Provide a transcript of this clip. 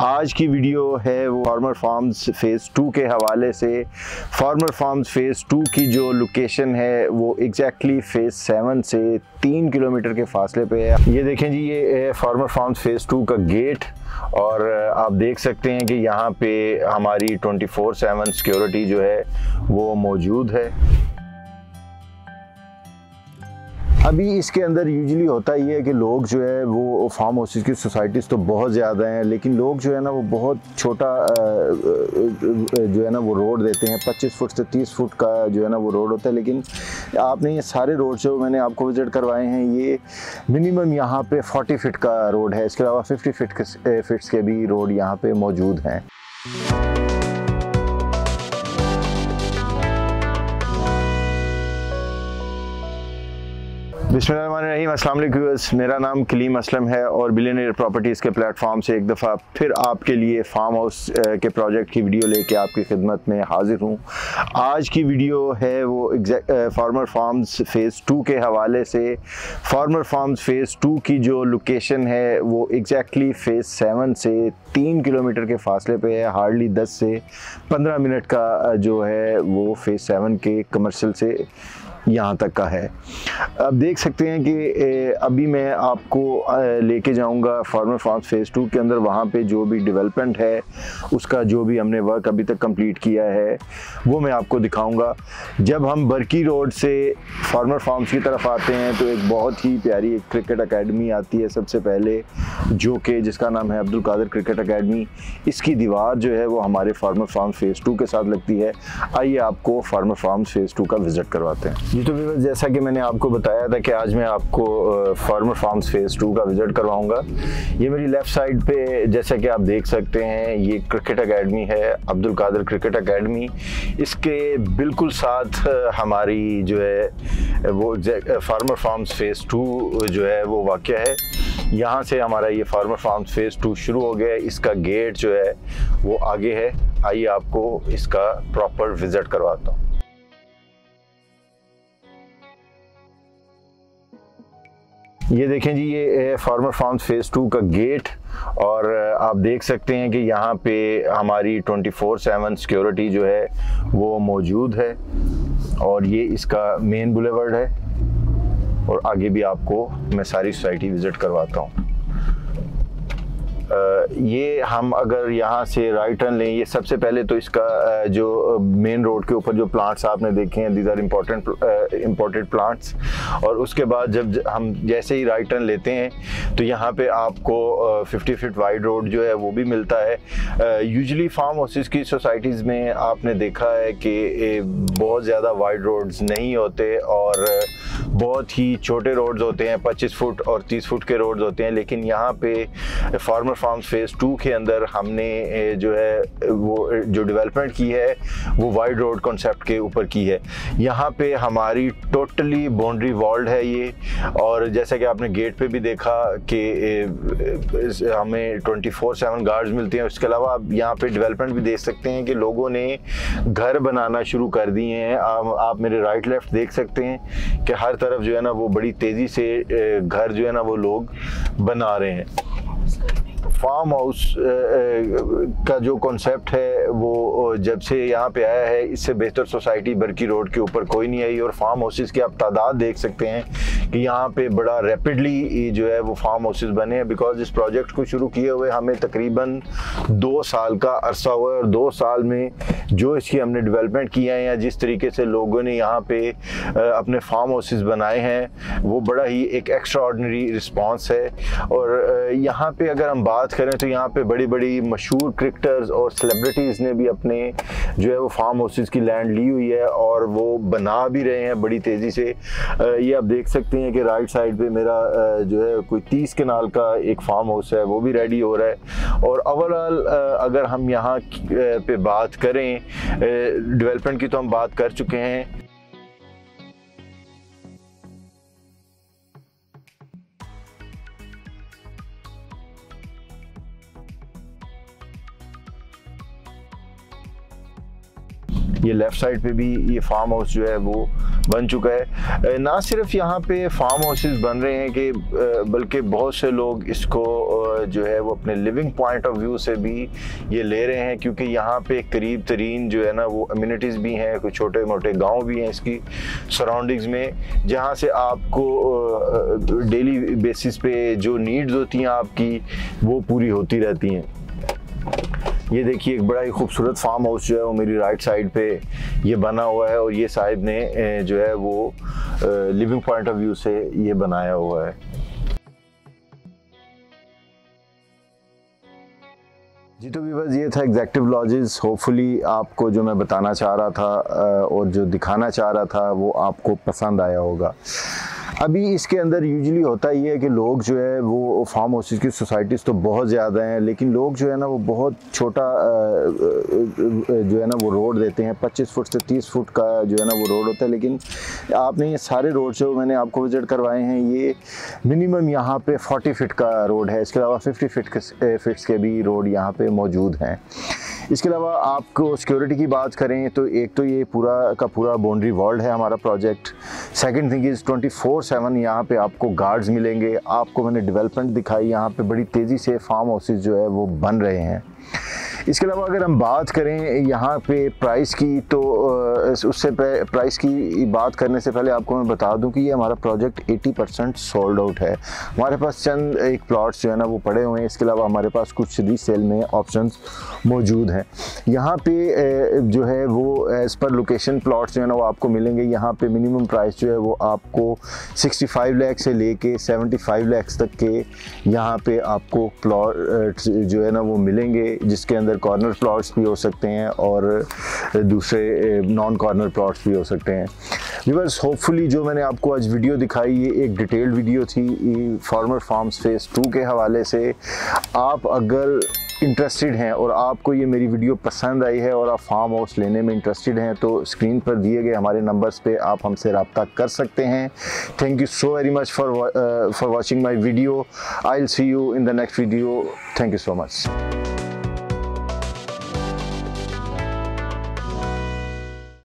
आज की वीडियो है वो फार्मर फार्म्स फेज़ टू के हवाले से। फार्मर फार्म्स फेज़ टू की जो लोकेशन है वो एग्जैक्टली फेज़ 7 से 3 किलोमीटर के फासले पे है। ये देखें जी, ये फार्मर फार्म्स फेज़ टू का गेट और आप देख सकते हैं कि यहाँ पे हमारी 24/7 सिक्योरिटी जो है वो मौजूद है। अभी इसके अंदर यूजुअली होता ही है कि लोग जो है वो फार्म हाउसेस की सोसाइटीज़ तो बहुत ज़्यादा हैं, लेकिन लोग जो है ना वो बहुत छोटा जो है ना वो रोड देते हैं। 25 फुट से 30 फुट का जो है ना वो रोड होता है, लेकिन आपने ये सारे रोड जो मैंने आपको विजिट करवाए हैं ये मिनिमम यहाँ पे 40 फीट का रोड है। इसके अलावा 50 फिट्स के भी रोड यहाँ पर मौजूद हैं। बिस्मिल्लाहिर्रहमानिर्रहीम, अस्सलाम वालेकुम व्यूअर्स। मेरा नाम कलीम असलम है और बिलियनियर प्रॉपर्टीज़ के प्लेटफॉर्म से एक दफ़ा फिर आपके लिए फार्म हाउस के प्रोजेक्ट की वीडियो लेके आपकी खिदमत में हाजिर हूँ। आज की वीडियो है वो फार्मर फार्म्स फेज़ टू के हवाले से। फार्मर फार्म्स फेज़ टू की जो लोकेशन है वो एग्जैक्टली फेज़ 7 से 3 किलोमीटर के फासले पर है। हार्डली 10 से 15 मिनट का जो है वो फेज़ 7 के कमर्शल से यहाँ तक का है। अब देख सकते हैं कि अभी मैं आपको लेके जाऊँगा फार्मर फार्म्स फेज़ 2 के अंदर। वहाँ पे जो भी डेवलपमेंट है उसका जो भी हमने वर्क अभी तक कंप्लीट किया है वो मैं आपको दिखाऊँगा। जब हम बरकी रोड से फार्मर फार्म्स की तरफ आते हैं तो एक बहुत ही प्यारी एक क्रिकेट अकेडमी आती है सबसे पहले, जो कि जिसका नाम है अब्दुल कादिर क्रिकेट अकेडमी। इसकी दीवार जो है वो हमारे फार्मर फार्म्स फेज़ 2 के साथ लगती है। आइए आपको फार्मर फार्म्स फेज़ 2 का विज़िट करवाते हैं। जी तो व्यूअर्स, जैसा कि मैंने आपको बताया था कि आज मैं आपको फार्मर फार्म्स फेज़ 2 का विज़िट करवाऊंगा। ये मेरी लेफ़्ट साइड पे जैसा कि आप देख सकते हैं ये क्रिकेट एकेडमी है, अब्दुल कादिर क्रिकेट एकेडमी। इसके बिल्कुल साथ हमारी जो है वो फार्मर फार्म्स फेज़ 2 जो है वो वाक़ है। यहाँ से हमारा ये फार्मर फार्म्स फेज़ 2 शुरू हो गया है। इसका गेट जो है वो आगे है। आइए आपको इसका प्रॉपर विज़िट करवाता हूँ। ये देखें जी, ये फार्मर फार्म्स फेज़ 2 का गेट और आप देख सकते हैं कि यहाँ पे हमारी 24/7 सिक्योरिटी जो है वो मौजूद है। और ये इसका मेन बुलेवर्ड है और आगे भी आपको मैं सारी सोसाइटी विज़िट करवाता हूँ। ये हम अगर यहाँ से राइट टर्न लें, ये सबसे पहले तो इसका जो मेन रोड के ऊपर जो प्लांट्स आपने देखे हैं दीज आर इम्पोर्टेड प्लांट्स। और उसके बाद जब हम जैसे ही राइट टर्न लेते हैं तो यहाँ पे आपको 50 फीट वाइड रोड जो है वो भी मिलता है। यूजुअली फार्म हाउसेस की सोसाइटीज़ में आपने देखा है कि बहुत ज़्यादा वाइड रोड्स नहीं होते और बहुत ही छोटे रोड्स होते हैं, 25 फुट और 30 फुट के रोड्स होते हैं। लेकिन यहाँ पे फार्मर फार्म्स फेज़ 2 के अंदर हमने जो है वो जो डेवलपमेंट की है वो वाइड रोड कॉन्सेप्ट के ऊपर की है। यहाँ पे हमारी टोटली बाउंड्री वॉल्ड है ये। और जैसा कि आपने गेट पे भी देखा कि हमें 24/7 गार्ड्स मिलते हैं। उसके अलावा आप यहाँ पे डेवलपमेंट भी देख सकते हैं कि लोगों ने घर बनाना शुरू कर दिए हैं। आप मेरे राइट लेफ्ट देख सकते हैं कि हर तरफ जो है ना वो बड़ी तेज़ी से घर जो है ना वो लोग बना रहे हैं। फार्म हाउस का जो कॉन्सेप्ट है वो जब से यहाँ पे आया है इससे बेहतर सोसाइटी बरकी रोड के ऊपर कोई नहीं आई। और फार्म हाउसेस की आप तादाद देख सकते हैं कि यहाँ पे बड़ा रैपिडली जो है वो फार्म हाउसेस बने हैं। बिकॉज इस प्रोजेक्ट को शुरू किए हुए हमें तकरीबन 2 साल का अरसा हुआ है और 2 साल में जो इसकी हमने डेवलपमेंट किया है या जिस तरीके से लोगों ने यहाँ पे अपने फार्म हाउसेस बनाए हैं वो बड़ा ही एक एक्स्ट्रा ऑर्डिनरी रिस्पॉन्स है। और यहाँ पर अगर हम बात करें तो यहाँ पे बड़ी बड़ी मशहूर क्रिकेटर्स और सेलिब्रिटीज़ ने भी अपने जो है वो फार्म हाउसेस की लैंड ली हुई है और वो बना भी रहे हैं बड़ी तेज़ी से। ये आप देख सकते हैं कि राइट साइड पे मेरा जो है कोई 30 कनाल का एक फार्म हाउस है वो भी रेडी हो रहा है। और ओवरऑल अगर हम यहाँ पे बात करें डेवलपमेंट की तो हम बात कर चुके हैं। ये लेफ़्ट साइड पे भी ये फार्म हाउस जो है वो बन चुका है। ना सिर्फ यहाँ पे फार्म हाउसेस बन रहे हैं कि बल्कि बहुत से लोग इसको जो है वो अपने लिविंग पॉइंट ऑफ व्यू से भी ये ले रहे हैं, क्योंकि यहाँ पे करीब तरीन जो है ना वो अम्यूनिटीज़ भी हैं, कुछ छोटे मोटे गांव भी हैं इसकी सराउंडिंग्स में, जहाँ से आपको डेली बेसिस पे जो नीड्स होती हैं आपकी वो पूरी होती रहती हैं। ये देखिए एक बड़ा ही खूबसूरत फार्म हाउस जो है वो मेरी राइट साइड पे ये बना हुआ है, और ये साहिब ने जो है वो लिविंग पॉइंट ऑफ व्यू से ये बनाया हुआ है। जी तो भी बस ये था एग्जैक्टिव लॉजेस, होपफुली आपको जो मैं बताना चाह रहा था और जो दिखाना चाह रहा था वो आपको पसंद आया होगा। अभी इसके अंदर यूजुअली होता ही है कि लोग जो है वो फार्म हाउसेज की सोसाइटीज़ तो बहुत ज़्यादा हैं, लेकिन लोग जो है ना वो बहुत छोटा जो है ना वो रोड देते हैं, 25 फुट से 30 फुट का जो है ना वो रोड होता है। लेकिन आपने ये सारे रोड जो मैंने आपको विजिट करवाए हैं ये मिनिमम यहाँ पे 40 फीट का रोड है, इसके अलावा 50 फीट्स के भी रोड यहाँ पर मौजूद हैं। इसके अलावा आपको सिक्योरिटी की बात करें तो एक तो ये पूरा का पूरा बाउंड्री वॉल्ड है हमारा प्रोजेक्ट। सेकंड थिंग इज़ 24/7 यहाँ पे आपको गार्ड्स मिलेंगे। आपको मैंने डेवलपमेंट दिखाई, यहाँ पे बड़ी तेज़ी से फार्म हाउसेज जो है वो बन रहे हैं। इसके अलावा अगर हम बात करें यहाँ पे प्राइस की, तो उससे प्राइस की बात करने से पहले आपको मैं बता दूं कि ये हमारा प्रोजेक्ट 80% सोल्ड आउट है। हमारे पास चंद एक प्लॉट्स जो है ना वो पड़े हुए हैं, इसके अलावा हमारे पास कुछ रीसेल में ऑप्शंस मौजूद हैं। यहाँ पे जो है वो एज़ पर लोकेशन प्लॉट्स जो है ना वो आपको मिलेंगे। यहाँ पर मिनिमम प्राइस जो है वो आपको 65 लाख से ले कर 75 लाख तक के यहाँ पर आपको प्लॉट जो है ना वो मिलेंगे, जिसके अंदर कॉर्नर प्लॉट्स भी हो सकते हैं और दूसरे नॉन कॉर्नर प्लॉट्स भी हो सकते हैं। व्यूअर्स होपफुली जो मैंने आपको आज वीडियो दिखाई ये एक डिटेल्ड वीडियो थी फार्मर फार्म्स Phase 2 के हवाले से। आप अगर इंटरेस्टेड हैं और आपको ये मेरी वीडियो पसंद आई है और आप फार्म हाउस लेने में इंटरेस्टेड हैं तो स्क्रीन पर दिए गए हमारे नंबर्स पे आप हमसे रब्ता कर सकते हैं। Thank you so very much for watching my video. I will see you in the next video. Thank you so much.